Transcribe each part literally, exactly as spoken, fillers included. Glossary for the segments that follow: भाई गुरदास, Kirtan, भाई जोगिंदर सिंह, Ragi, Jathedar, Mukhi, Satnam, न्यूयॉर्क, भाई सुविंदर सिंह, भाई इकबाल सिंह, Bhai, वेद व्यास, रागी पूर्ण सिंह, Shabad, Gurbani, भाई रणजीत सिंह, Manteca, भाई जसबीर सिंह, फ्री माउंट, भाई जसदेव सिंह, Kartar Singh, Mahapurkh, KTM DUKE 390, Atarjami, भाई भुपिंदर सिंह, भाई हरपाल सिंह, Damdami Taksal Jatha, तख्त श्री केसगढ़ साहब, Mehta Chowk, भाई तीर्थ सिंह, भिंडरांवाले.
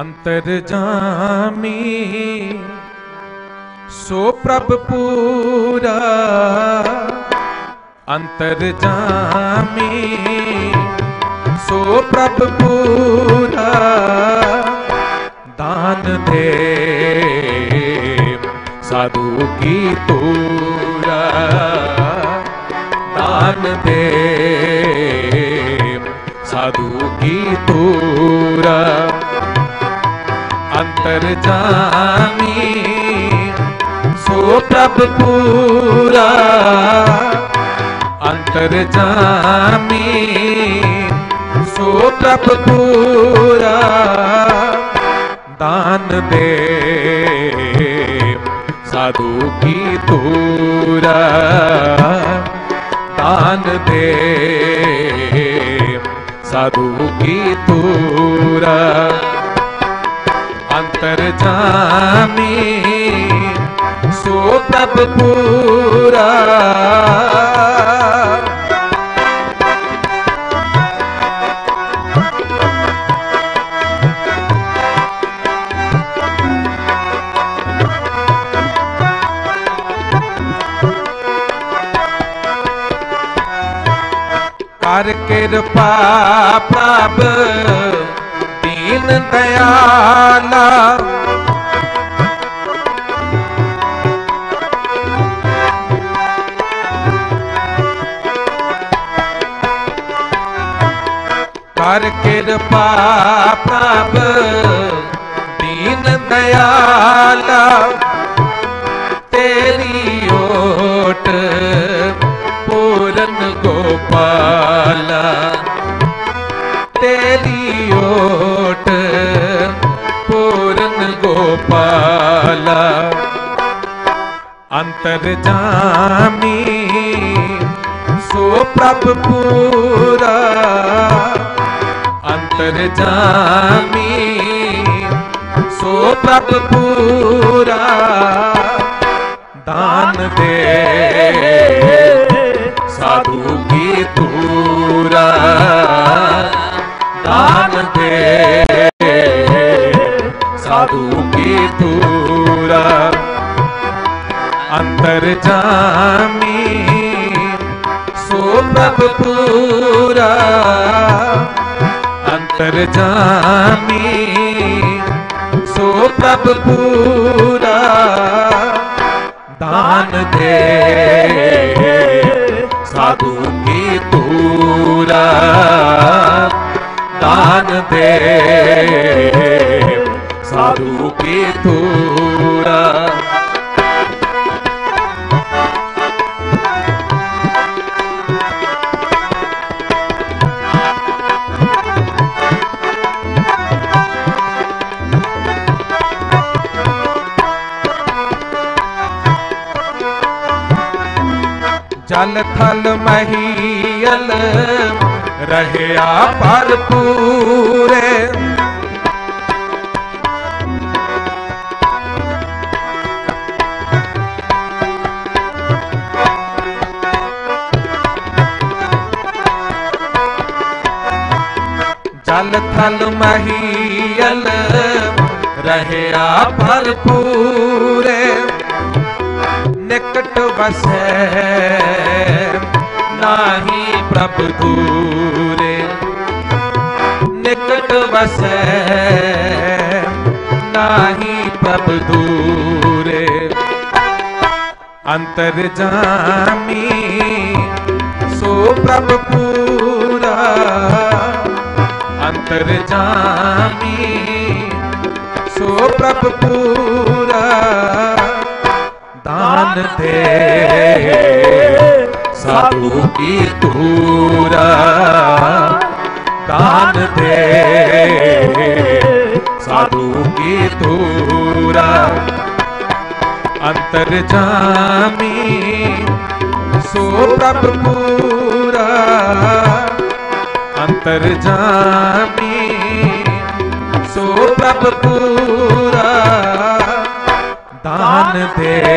अंतरजामी सो प्रभ पूरा, अंतरजामी सो प्रभ पूरा, दान दे साधु की तूरा, दान दे साधु की तूरा, अंतरजामी सो प्रभ पूरा, अंतरजामी सो प्रभ पूरा, दान दे साधु की तूरा, दान दे साधु की तूरा, अंतरजामी सो प्रभ पूरा। कर कृपा प्रभ दीन दयाला, कर कृपा प्रभ दीन दयाला, तेरी ओट पूरन गोपाला, तेरी ओट पूरन गोपाला, अंतरजामी सो प्रभ पूरा, अंतरजामी सो प्रभ पूरा, दान दे साधु की तूरा, दान दे साधु की तूरा, अंतरजामी सो प्रभ पूरा, अंतरजामी सो प्रभ पूरा, दान दे साधु की तूरा, दान दे साधु की तूरा। जल थल महियल रहे पर पूरे, जल थल महियल रहे पर पूरे, निकट बसे नाही प्रभु दूरे, निकट बसे नाही प्रभु दूरे, अंतरजामी सो प्रभु पूरा, अंतरजामी सो प्रभु पूरा, दान दे साधु की तूरा, दान दे साधु की तूरा, अंतरजामी सो प्रभ पूरा, अंतरजामी सो प्रभ पूरा, दान दे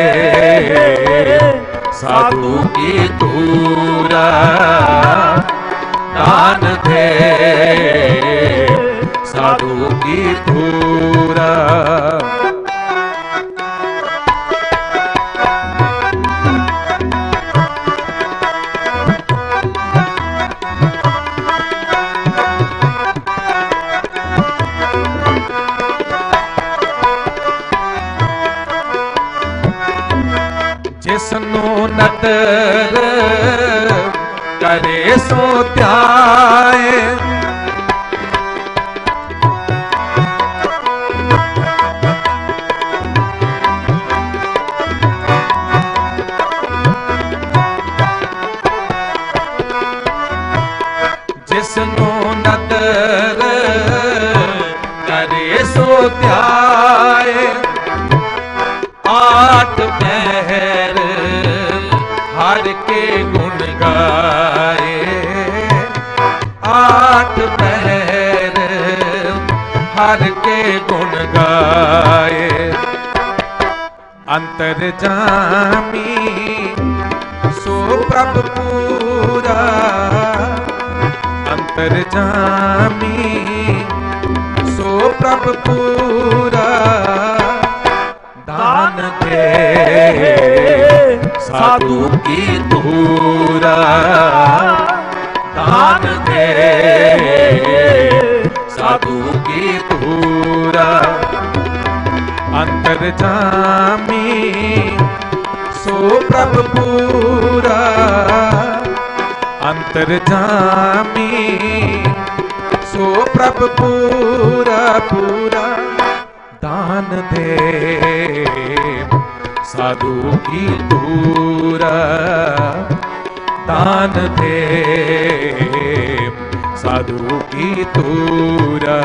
साधु की तूरा, दान दे साधु जोगी पूरा। जिसनु नदर करे सो ध्याए, जिसनु नदर करे सो ध्याए, आठ पहर हर के गुण गाए, आठ पहर हर के गुण गाए। अंतरजामी सो प्रभ पूरा, अंतरजामी सो प्रभ पूरा। दान दे साधु की धूरा, दान दे साधु की धूरा। अंतरजामी सो प्रभ पूरा, अंतरजामी सो प्रभ पूरा पूरा। दान दे साधु की धूरा, दान दे साधु की धूरा।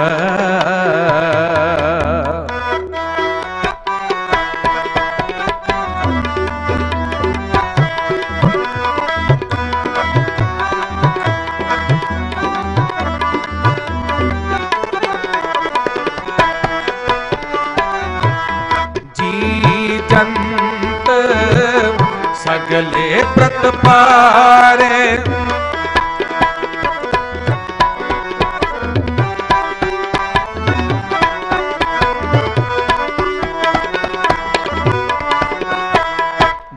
सगले प्रतपारे,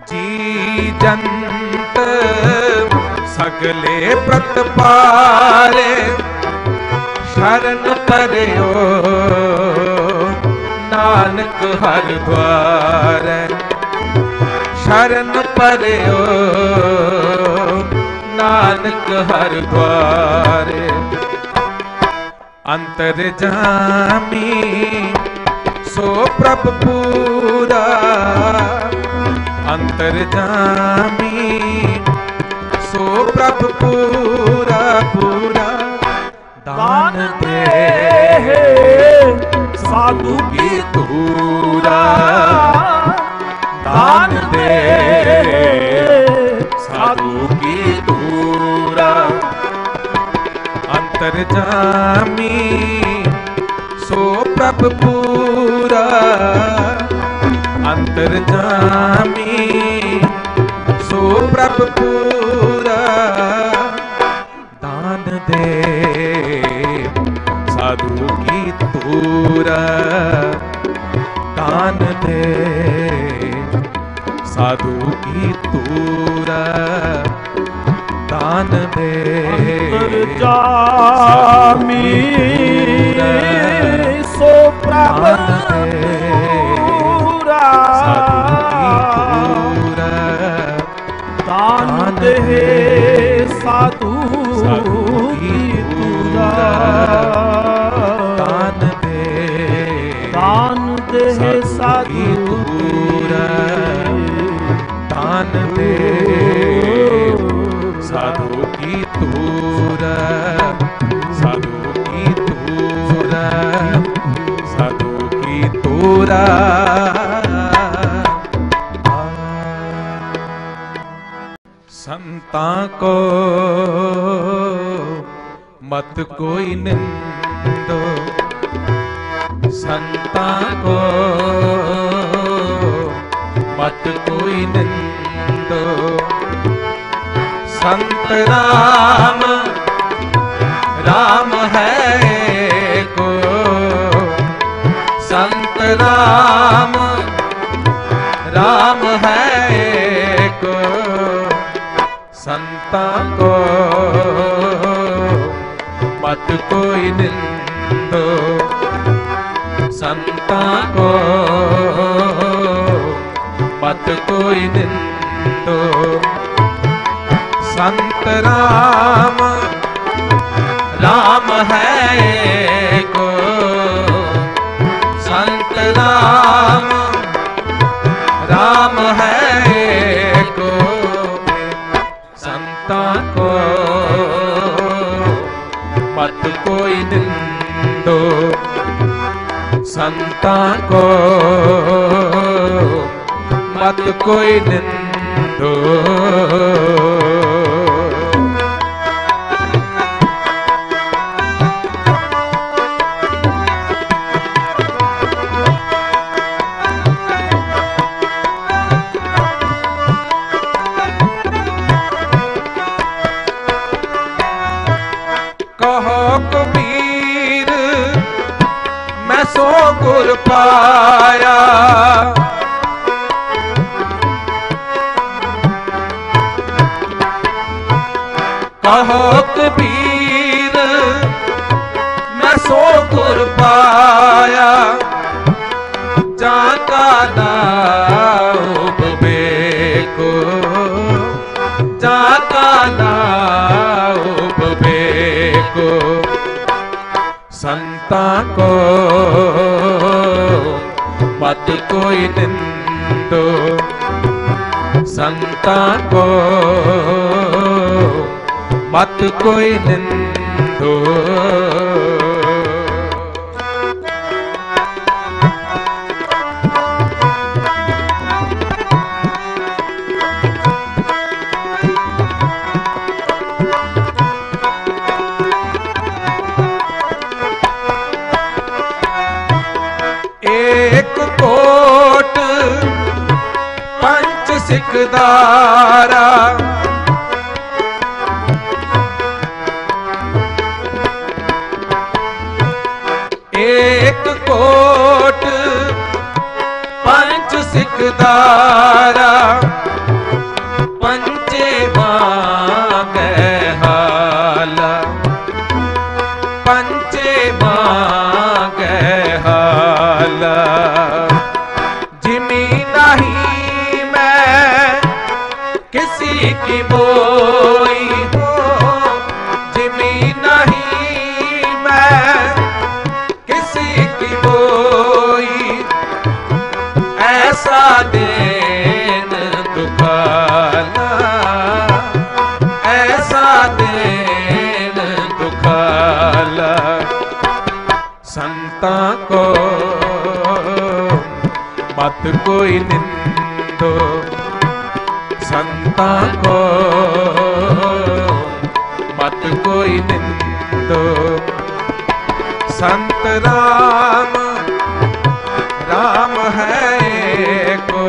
जी जंत सगले प्रतपारे। शरण करयो नानक हर द्वारे, शरण परयो नानक हर द्वारे। अंतरजामी सो प्रभ पूरा, अंतरजामी सो प्रभ पूरा पूरा। दान दे साधु की धूरा, दान दे साधु की धूरा। अंतरजामी सो प्रभ पूरा, अंतरजामी सो प्रभ पूरा। दान दे साधु की धूरा, दान दे साधु की धूरा। दान दे अंतरजामी सो प्रभ पूरा, साधु की धूरा। दान दे साधु की धूरा, दान दे दान दे साधु की धूरा। दान दे साधु की धूरा, साधु की धूरा, साधु की धूरा। संता को मत कोई निंदो, संता को मत कोई निंदो। संत राम राम है को राम राम है को संता को मत कोई निंदो संता को मत कोई निंदो संत राम राम है को संत राम राम है को संता को मत कोई निंदो संता को मत कोई निंदो। पाया कहो कबीर मैं सो गुर पाया जाका नाम बेको जाका नाम बेको संता को मत कोई निंदो संता को मत कोई निंदो। सिकदारा एक कोट पंच सिकदारा पंचे मांगे हाला पंचे मांगे हाला जिमी नहीं किसी की बोई जिमी नहीं मैं किसी की बोई ऐसा देन दुखाना ऐसा देन दुखाला संता को मत कोई निंदो संता को मत कोई निंदो संत राम राम है को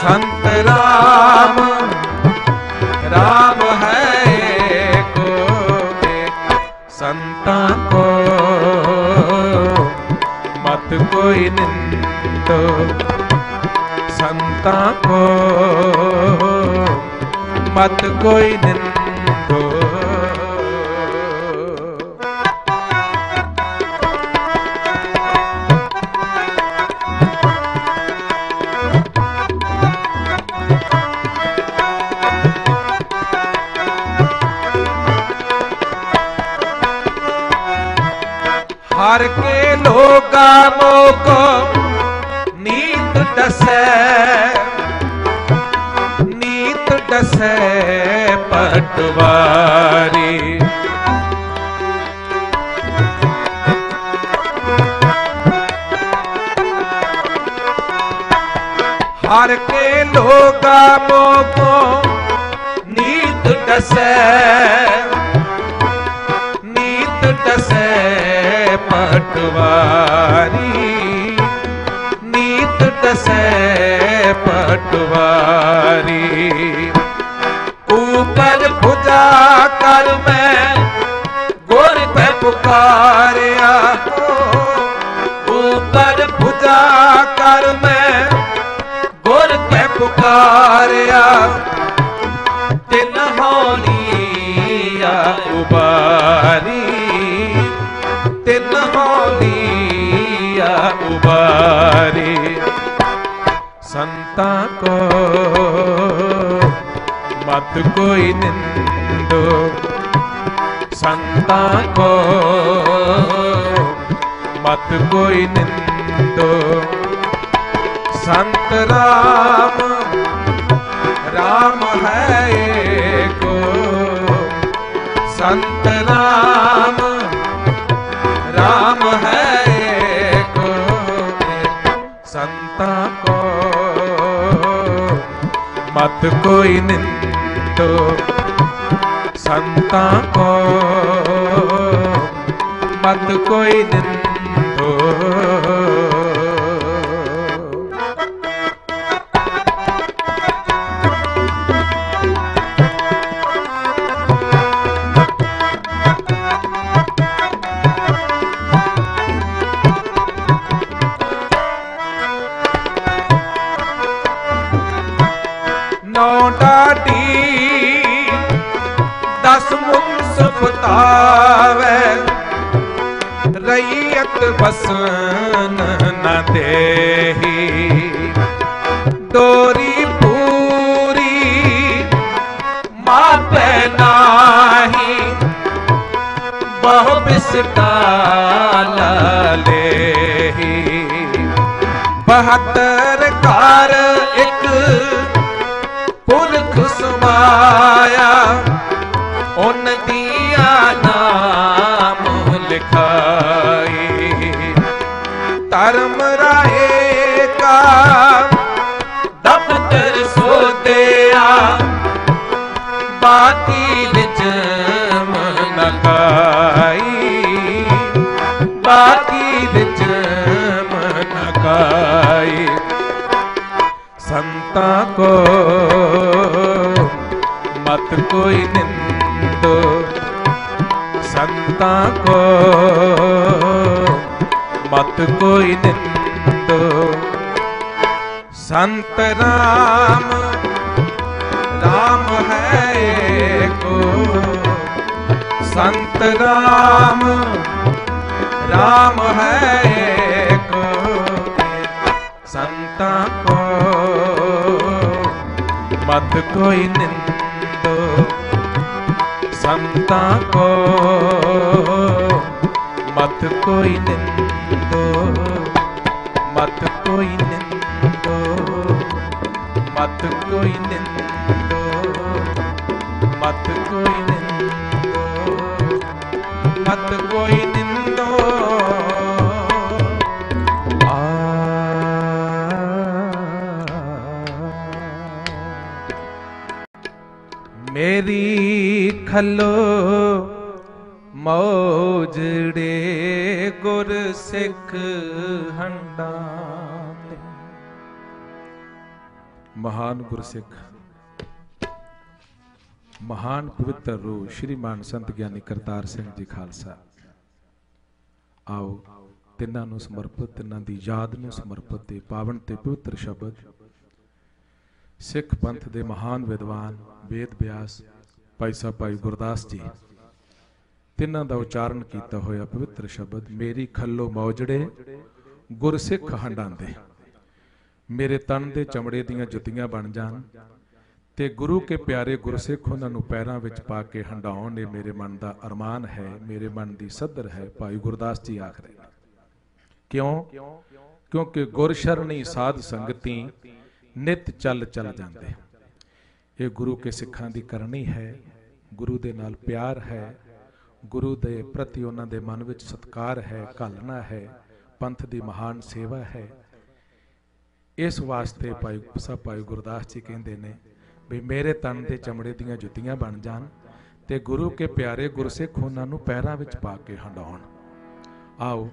संत राम राम है को संता को मत कोई निंदो संता को मत कोई निंदो। हर के लोगा मोको नीत दसे नीत दसे पटवारी हर के लोगा मोको नीत दसे नीत दसे पटवारी से पटवारी ऊपर भुजा कर मैं गुर पे पुकारिया ऊपर पारी संता को मत कोई निंदो, संता को मत कोई निंदो। संत राम राम है एको, संत राम राम है एको। संता को मत कोई निंदो, संता को मत कोई निंदो। रैयत बसन न देही, डोरी पूरी मापे नाही, बहु बिस्ताल लेही। बहत्तर कार एक पुरख समाया, उन दिया नाम लिखाई। धर्म राय का दफ्तर सो दिया, बातिल जम नगाई, बातिल जम नगाई। संता को मत कोई निंदो, संता को मत कोई निंदो। संत राम राम है एको, संत राम राम है एको। संता को मत कोई निंदो, संता को मत कोई निंदो, मत कोई निंदो, मत कोई निंदो, मत कोई निंदो, मत कोई निंदो। आ मेरी खलो मौजड़े गुर सिख हंडा। महान गुरसिख, महान पवित्र रूह श्रीमान संत ज्ञानी करतार सिंह जी खालसा। आओ तिन्हां नूं समर्पित, तिन्हां दी याद नूं समर्पित ते पावन ते पवित्र शब्द सिख पंथ दे महान विद्वान वेद व्यास भाई साहब भाई गुरदास जी तिन्हां दा उचारण किया होया पवित्र शब्द मेरी खलो मौजड़े गुरसिख हंडांदे। मेरे तन दे चमड़े दियां जुतियां बन जान ते गुरु के प्यारे गुरसिख उन्हां नूं पैरां विच पा के हंडाउण ये मेरे मन दा अरमान है, मेरे मन दी सदर है, भाई गुरदास जी आख रहे ने। क्यों? क्योंकि गुर शरणी साध संगती नित चल चल जांदे। ये गुरु के सिखां दी करनी है, गुरु दे नाल प्यार है, गुरु दे प्रति उन्हां दे मन विच सत्कार है, घालना है, पंथ दी महान सेवा है। इस वास्ते भाई साहब भाई गुरदास जी कहंदे ने भी मेरे तन दे चमड़े दियां जुतियां बन जान ते गुरु के प्यारे गुरसिख उन्हां नूं पैरां विच पा के हंडाउण। आओ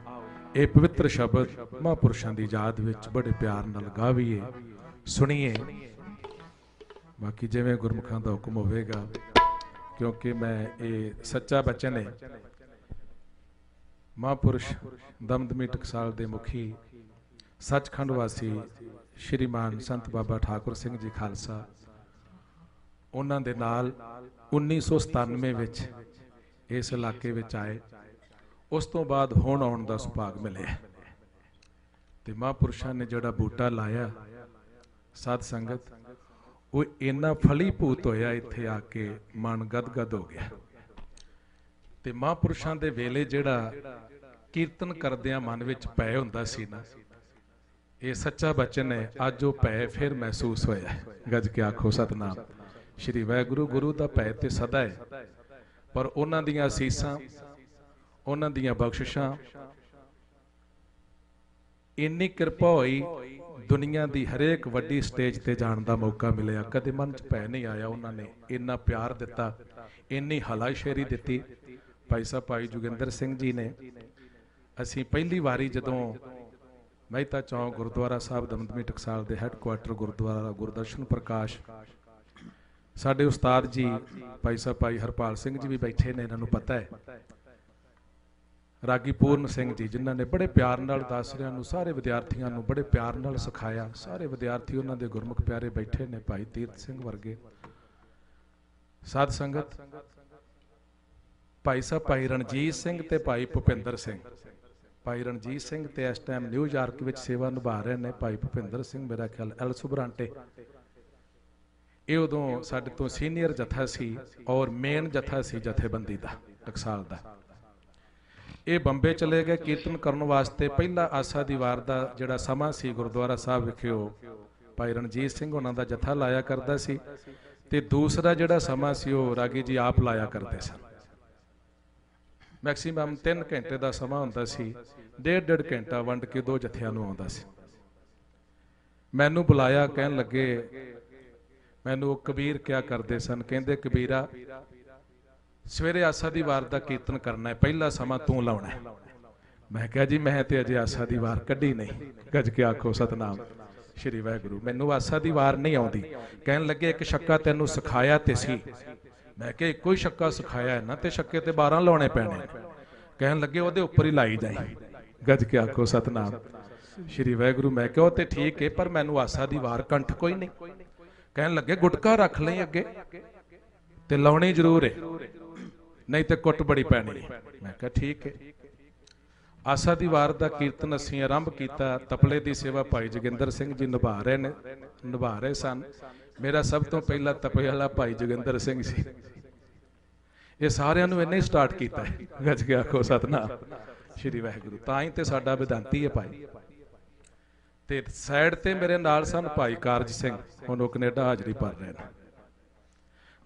ये पवित्र शब्द महापुरुषां दी याद विच बड़े प्यार नाल गावीए, सुनीए। बाकी जिवें गुरमुखां दा हुक्म होवेगा, क्योंकि मैं ये सच्चा बचन है। महापुरुष दमदमी टकसाल दे मुखी सचखंड वासी श्रीमान संत बाबा ठाकुर सिंह जी खालसा, उन्हां दे नाल उन्नीस सौ सतानवे विच इस इलाके विच आए। उस तो बाद हुण आउण दा सुभाग मिलिआ। ਤੇ ਮਹਾਂਪੁਰਸ਼ਾਂ ਨੇ ਜਿਹੜਾ ਬੂਟਾ ਲਾਇਆ ਸਾਧ ਸੰਗਤ, ਉਹ ਇੰਨਾ ਫਲੀ ਭੂਤ ਹੋਇਆ ਇੱਥੇ ਆ ਕੇ ਮਨ ਗਦਗਦ ਹੋ ਗਿਆ। ਤੇ ਮਹਾਂਪੁਰਸ਼ਾਂ ਦੇ ਵੇਲੇ ਜਿਹੜਾ ਕੀਰਤਨ ਕਰਦਿਆਂ ਮਨ ਵਿੱਚ ਪੈ ਹੁੰਦਾ ਸੀ ਨਾ, ਇਹ ਸੱਚਾ ਬਚਨ ਹੈ, ਅੱਜ ਉਹ ਪੈ ਫਿਰ ਮਹਿਸੂਸ ਹੋਇਆ। ਗੱਜ ਕੇ ਆਖੋ ਸਤਨਾਮ। ਸ਼੍ਰੀ ਵਾਹਿਗੁਰੂ। ਗੁਰੂ ਦਾ ਪੈ ਤੇ ਸਦਾ ਹੈ, पर उन्हां दियां असीसां, उन्हां दियां बख्शिशां, इन्नी कृपा होई दुनिया की हरेक वड्डी स्टेज ते जाण दा मौका मिलिया, कदे मन च पै नहीं आया। उन्हां ने इन्ना प्यार दिता, इन्नी हलाशेरी दिती। भाई साहब भाई जोगिंदर सिंह जी ने, असीं पहली वारी जदों महिता चौक गुरुद्वारा साहब दमदमी टकसाल के हैडकुआटर गुरद्वारा गुरदर्शन प्रकाश, साढ़े उस्ताद जी भाई साहब भाई हरपाल सिंह जी भी बैठे ने, इन्हों पता है, रागी पूर्ण सिंह जी जिन्हों ने बड़े प्यार नाल दासरियां नूं, सारे विद्यार्थियों नूं बड़े प्यार नाल सिखाया। सारे विद्यार्थी उन्हों के गुरमुख प्यारे बैठे ने, भाई तीर्थ सिंह वर्गे। साध संगत भाई साहब भाई रणजीत सिंह ते भाई भुपिंदर सिंह, भाई रणजीत सिंह ते इस टाइम न्यूयॉर्क विच सेवा निभा रहे हैं, भाई भुपिंदर सिंह मेरा ख्याल एल सुबरांटे, ये उदों साडे तो सीनियर जत्था सी और मेन जत्था सी जथेबंदी का टकसाल का। ये बंबे चले गए कीर्तन करने वास्ते। पहला आसा दी वार दा जिहड़ा समा सी गुरुद्वारा साहब विखे भाई रणजीत सिंह उन्हां दा जत्था लाया करदा सी, ते दूसरा जिहड़ा समा सी वो रागी जी आप लाया करदे सन। मैक्सीमम तीन घंटे का समा हुंदा सी, डेढ़ डेढ़ घंटा वंड के दो जत्थियां नूं आउंदा सी। मैनूं बुलाया, कहण लगे, मैनू कबीर क्या करते सन, कहते कबीरा सवेरे आसा दी वार दा कीर्तन करना है, पहला समा तू लाउणा है। मैं कहा जी मैं तो अजे आसा दी वार कढ़ी नहीं। गज के आखो सतनाम। श्री वाहिगुरू। मैनू आसा दी वार नहीं आउंदी। कहन लगे एक शक्का तैनू सिखाया ते सी। मैं कहा इक्को ही शक्का सिखाया है ना, ते शक्के ते बारह लाने पैने। कहन लगे उहदे उपर ही लाई जाए। गज के आखो सतनाम। श्री वाहिगुरू। मैं कहा ते ठीक है, पर मैनू आसा दी वार कंठ कोई नहीं। कह लगे गुटका रख लें अगे ते लाउणी जरूर है, नहीं तो कुट बड़ी पैनी है। मैं कहा ठीक है। आसा दी वार दा कीर्तन असीं आरंभ किया। तपले दी सेवा भाई जोगिंदर सिंह जी निभा रहे ने निभा रहे सन। मेरा सब तो पहला तपे वाला भाई जोगिंदर सिंह सी। ये सारियां नूं इन्ने स्टार्ट किया। गज के आखो सतनाम। श्री वाहिगुरू। तां ही ते साडा विधांती है भाई। ते साइड ते मेरे नाल सन भाई कारज सिंह, हुण कनेडा हाजरी भर रहे हैं।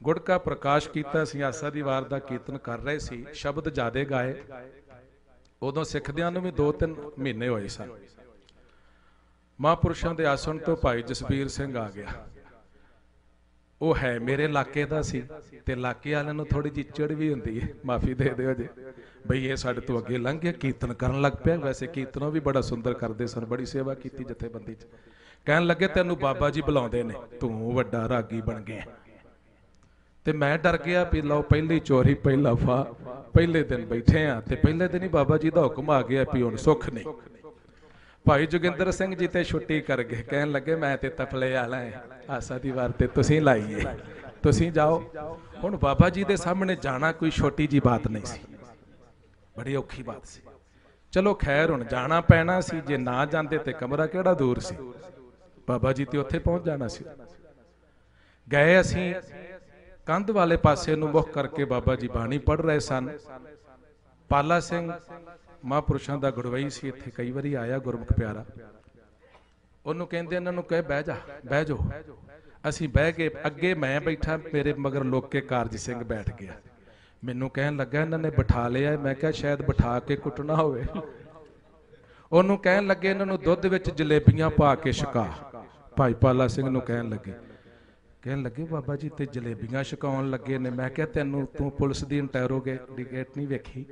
गुड़का प्रकाश किया। आसा दी वार दा कीर्तन कर रहे सी, शब्द ज्यादा गाए। उदों सिखदियां नूं भी दो तीन महीने होए सन। महापुरुषां दे आसण तो भाई जसबीर सिंह आ गया। वो है मेरे इलाके का सी, ते इलाके वालियां नूं थोड़ी जी चिड़ भी हुंदी है, माफ़ी दे दिओ जे बई ये साढ़े तो अगे लंघ गया, कीर्तन करन लग पिया। वैसे कीर्तनों भी बड़ा सुंदर करते सन, बड़ी सेवा की जथेबंदी च। कहन लगे तैनूं बाबा जी बुलाउंदे ने, तूं वड्डा रागी बन गया। ते मैं डर गया भी लओ पहली चोरी पहला फा, पहले दिन बैठे हाँ ते पहले दिन ही बाबा जी का हुक्म आ गया भी हुण सुख नहीं। भाई जोगिंदर सिंह जी ते छुट्टी कर गए। कहन लगे मैं ते तफले वाला है, आसा दी वार ते तुसीं लाइए, तुसीं जाओ। हुण बाबा जी दे सामने जाना कोई छोटी जी बात नहीं सी, बड़ी औखी बात सी। चलो खैर हुण जाना पैना सी, जे ना जांदे ते कमरा केड़ा दूर सी, बाबा जी ते उत्थे पहुंच जाना सी। गए असीं कंध वाले पासे नूं मुख करके बाबा जी बाणी पढ़ रहे सन। पाला सिंह महापुरुषों का गुरवई सी, इत्थे कई बारी आया गुरमुख प्यारा। उन्होंने कहते इन्होंने कहे बह जा बह जाओ। असीं बह गए, अगे मैं बैठा, मेरे मगर लोके कारज सिंह बैठ गया। मैनू कहन लगा इन्होंने बिठा लिया। मैं क्या शायद बिठा के कुटना होवे। उन्होंने कहन लगे इन्होंने दुध विच जलेबियां पा के छका। भाई पाला सिंह नूं कहन लगे कहन लगे बाबा जी ते जलेबियां छकाउण लगे ने। मैं क्या तैनूं तूं पुलिस दी इंटैरोगेट नहीं वेखी,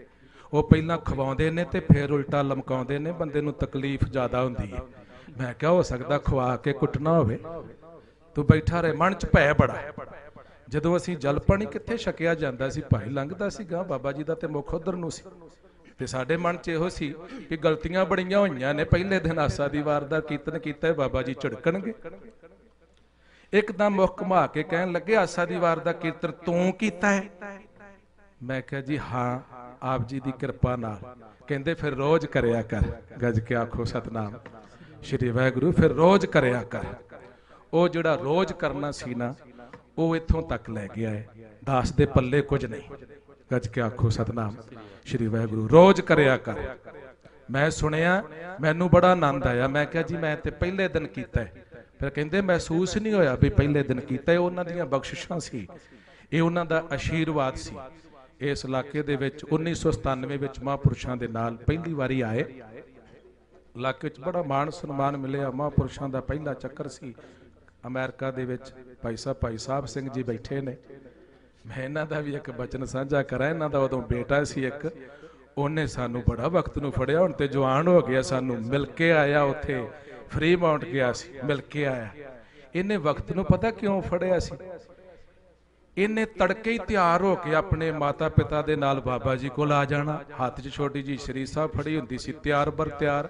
वो पहला खवाउंदे ने ते फिर उल्टा लमकाउंदे ने, बंदे नूं तकलीफ ज़्यादा हुंदी है। मैं क्या हो सकदा खवा के कुटना होवे, तू बैठा रहे। मन च भै बड़ा। जदों असीं जल पाणी कित्थे छकिया जांदा सी, भाई लंघदा सी गां, बाबा जी दा ते मुख उधर नूं सी। ते साडे मन च इहो सी कि गलतियां बड़ियां होईयां ने, पहले दिन आसा दी वार दा कीर्तन कीता, बाबा जी झिड़कणगे। एकदम मुख घुमा के कहण लगे आसा दी वार दा कीर्तन तूं कीता है। मैं कहा जी हाँ आप जी की कृपा नाल। कहंदे फिर रोज करिया कर, गज के आखो सतनाम श्री वाहिगुरू, फिर रोज करिया कर। वो जिहड़ा रोज करना सी ना वो इथों तक लै गया है, दास दे पल्ले कुछ नहीं। गज के आखो सतनाम श्री वाहिगुरू, रोज करिया कर। मैं सुनिया मैनू बड़ा आनंद आया, मैं कहा जी मैं ते पहले दिन कीता है। फिर कहंदे महसूस नहीं होया भी पहले दिन कीता है, उन्हां दीयां बख्शिशां सी, ये उन्हां दा आशीर्वाद सी। इस इलाके दे विच उन्नीस सौ सतानवे विच महापुरुषां दे नाल पहली वारी आए, इलाके विच बड़ा मान सन्मान मिलिया। महापुरुषां दा पहला चक्कर सी। अमेरिका दे विच भाई साहब भाई साहब सिंह जी बैठे ने, मैं इन्हां दा भी एक बचन साझा करा। इन्हां दा उदों बेटा सी एक, उन्हें सानू बड़ा वक्त नूं फड़िया, हुण ते जवान हो गया, सानू मिल के आया, उत्थे फ्री माउंट गया सी, मिल के आया। इन्हें वक्त नूं पता क्यों फड़िया सी, इन्हें तड़के ही तैयार होकर अपने माता पिता दे नाल बाबा जी को आ जाना। हाथ च छोटी जी श्री साहब फड़ी हुंदी सी, तैयार बर तैयार।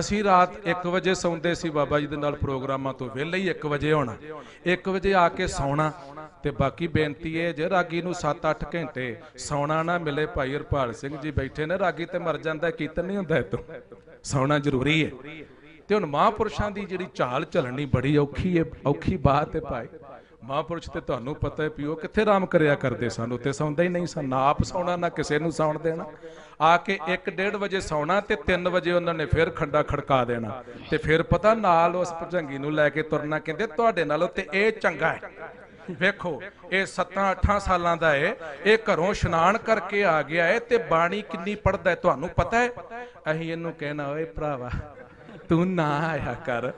असी रात एक बजे सौंदे सी, बाबा जी दे नाल प्रोग्रामां तो वेले ही एक बजे होना, एक बजे आके सौना। ते बाकी बेनती है जे रागी नूं सत्त अठ घंटे सौना ना मिले। भाई हरपाल सिंह जी बैठे ने, रागी ते मर जांदा, कीर्तन नहीं हुंदा, इतों सौना जरूरी है। ते हुण महापुरुषां दी जिहड़ी चाल चलनी बड़ी औखी है, औखी बात है। भाई महापुरुष तो तुहानू पता है भी वो कित्थे आराम करिया करते सन, उत्ते सौंदे ही नहीं सन, ना आप सौना ना किसी नूं सौण देना। आके एक डेढ़ बजे सौना ते तीन बजे उन्होंने फिर खंडा खड़का देना, ते फिर पता नाल उस भुजंगी नूं लैके तुरना। कहंदे तुहाडे नालों ते इह चंगा है, वेखो इह सत्तां अठां सालां दा है, इह घरों इशनान करके आ गया है ते बाणी किन्नी पढ़दा है, तुहानू पता है। अहीं इहनूं कहना, ओए भरावा तू ना आया कर,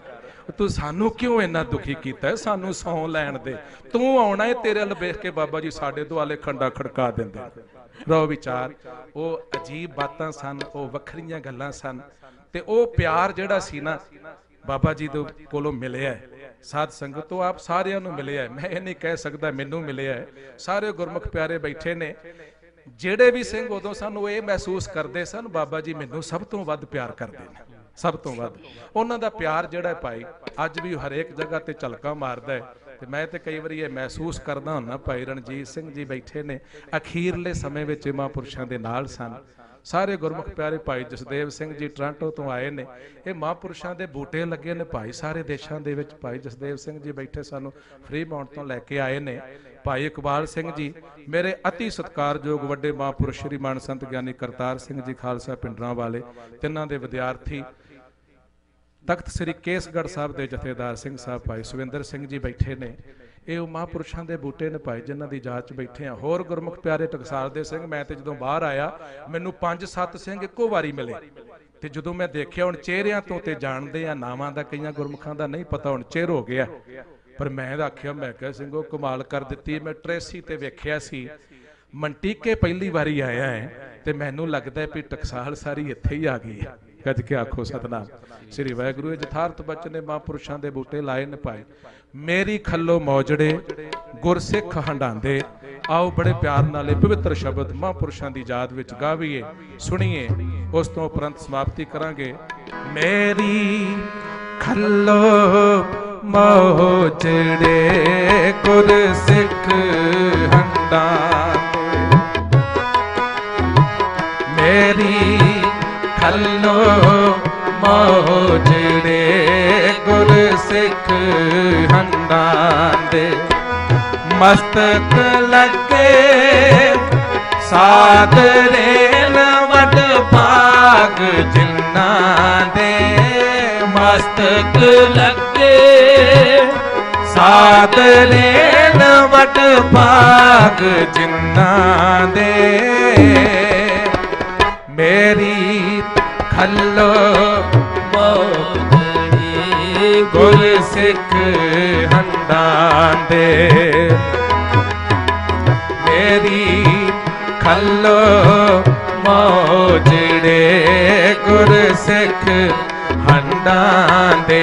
तू सानू क्यों इन्ना दुखी किया है, सानू सौ लैन दे, तू आना है, तेरे अल वेख के बाबा जी साडे दुआले खंडा खड़का देंदे। रहो विचार, वो अजीब बातां सन, वो वखरियां गल्लां सन, ते वो प्यार जिहड़ा सी ना बाबा जी दे कोलों मिलिया है। साध संगत तो आप सारियां नूं मिलिया है, मैं ये नहीं कह सकता मैनू मिलिया है, सारे गुरमुख प्यारे बैठे ने। जिहड़े भी सिंह उदों सन वो ये महसूस करते सन बाबा जी मैनू सब तो वध प्यार करते हैं, सब तो वध। उन्हां दा प्यार जिहड़ा भाई अज भी हरेक जगह ते झलका मारदा है। ते मैं ते कई वारी ये महसूस करदा हुंदा, भाई रणजीत सिंह जी बैठे ने, अखीरले समय विच महापुरुषां दे नाल सन। सारे गुरमुख प्यारे भाई जसदेव सिंह जी टोरंटो तो आए ने, ये महापुरुषां दे बूटे लगे ने भाई सारे देशां दे विच। भाई जसदेव सिंह जी बैठे सानू फ्री माउंट तो लैके आए ने। भाई इकबाल सिंह जी मेरे अति सत्कारयोग वड्डे महापुरुष श्री मान संत ज्ञानी करतार सिंह जी खालसा भिंडरांवाले, तिन्हां दे विद्यार्थी तख्त श्री केसगढ़ साहब के जथेदार सिंह साहब भाई सुविंदर सिंह जी बैठे ने। यह महापुरुषों के बूटे ने भाई जिन्हों की जांच बैठे हैं। होर गुरमुख प्यारे टकसाल दे सिंह, मैं तो जो बहर आया मैनू पांच सत्त सिंह एको बारी मिले, तो जो मैं देखिया हूँ चेहरिया तो जानते हैं, नावां का कई गुरमुखों का नहीं पता, हूँ चेहर हो गया। पर मैं आख्या, मैं क्या सिंह कमाल कर दी, मैं ट्रेसी ते वेख्या सी, मंटीके पहली बारी आया है, तो मैनू लगता है भी टकसाल सारी इत्थे ही आ गई है। गज के आखो सतनाम श्री वाहिगुरू। यथार्थ बचन ने महापुरुषां दे बूटे लाए ने पाए। मेरी खलो मौजड़े गुरसिख हंडांदे, आओ बड़े प्यार नाले पवित्र शब्द महापुरुषां दी याद विच गावीए, सुनीए, उस तो उपरंत समाप्ति करांगे। मेरी खलो मौजड़े गुरसिख हंडांदे, मेरी खलो मौजड़े गुरसिख हंडांदे, मस्तक लगे सादरे वड भाग जिन्ना दे, मस्तक लगे सादरे वड भाग जिन्ना दे, मेरी खलो मौजड़ी गुरसिख हंडांदे, मेरी खलो मौजड़े गुरसिख हंडांदे।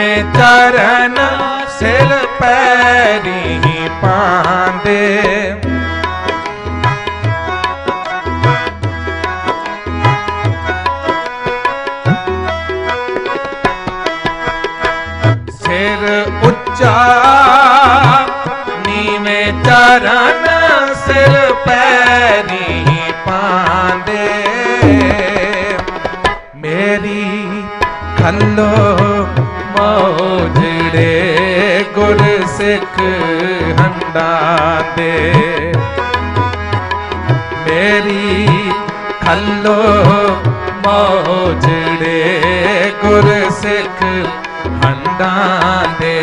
चरण सिर पैरी पांदे सिर उच्चा नीवे चरण सिर पैरी पांदे मेरी खल्लो गुर सिख हंडा दे मेरी खल्लो मौजड़े गुर सिख हंडा दे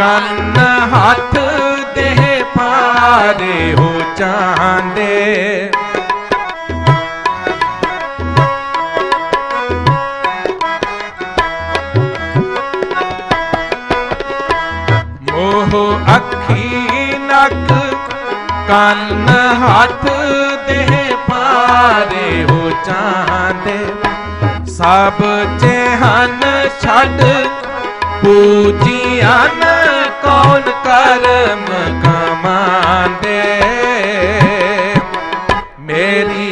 कान हाथ देह पारे हो चांदे सब चेहन छड़ पूजियान कौन कर्म कमांदे मेरी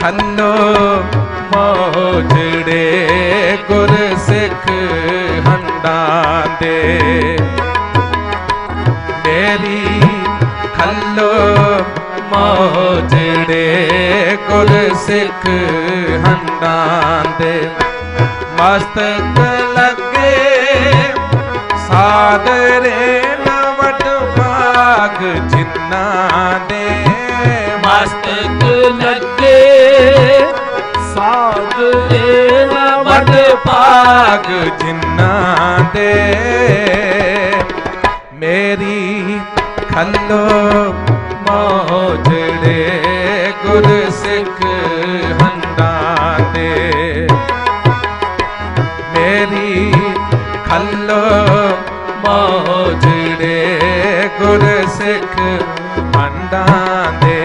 खल्लो मौजड़े गुर सिख हंडा दे मेरी खल्लो मौजड़े गुर सिख हंडा दे मस्तक लगे सादरे नवट भाग जिन्ना दे मस्तक लगे सादरे नवट भाग जिन्ना दे मेरी खल्लो मौजड़े गुर सिख हंडा दे मेरी खल्लो मौजड़े गुर सिख हंडा दे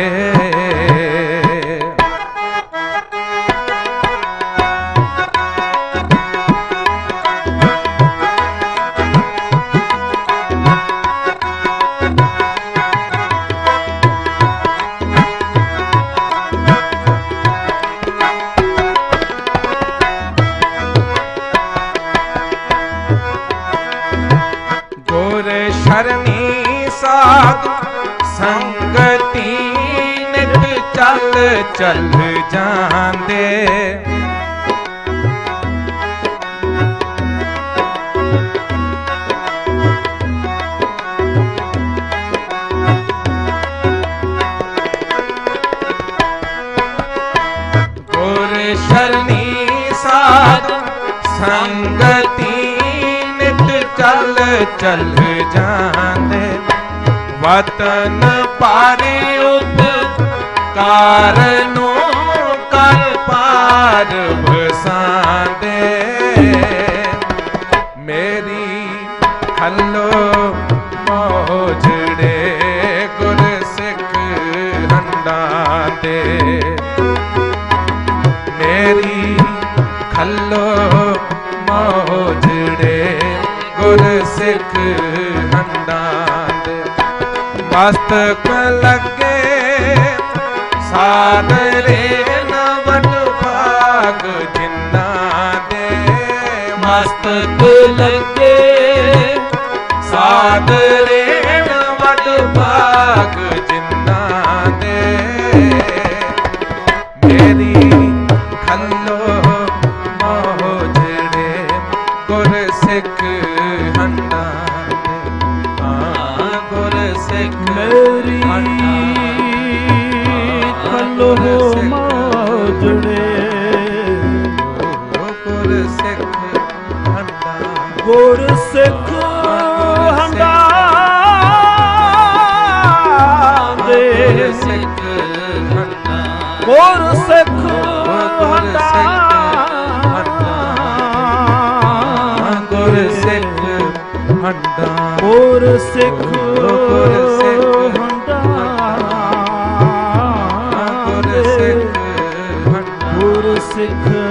चल जांदे गुर शरणी साध संगति नित चल चल जांदे वतन पारे कारणों कर पार बसाते मेरी खल्लो मौजड़े गुर सिख हंडा दे मेरी खल्लो मौजड़े गुर सिख हंडा दे मस्तक लगे सादरे नवट भाग जिन्ना दे मस्तक लगे सादरे नवट भाग जिन्ना दे मेरी खल्लो मौजड़े गुर सिख हंडा दे गुर सिख मेरी मौजड़े गुर सिख हंडा गुर सिख हंडा। ਹੋਰ ਸਿੱਖ ਹਟਾ ਗੁਰ ਸਿੱਖ ਹਟਾ ਹੋਰ ਸਿੱਖ ਹਟਾ ਗੁਰ ਸਿੱਖ ਹਟਾ ਗੁਰ ਸਿੱਖ